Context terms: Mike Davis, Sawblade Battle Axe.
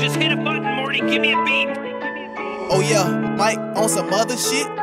Just hit a button, Morty, give me a beat. Oh yeah, Mike on some other shit.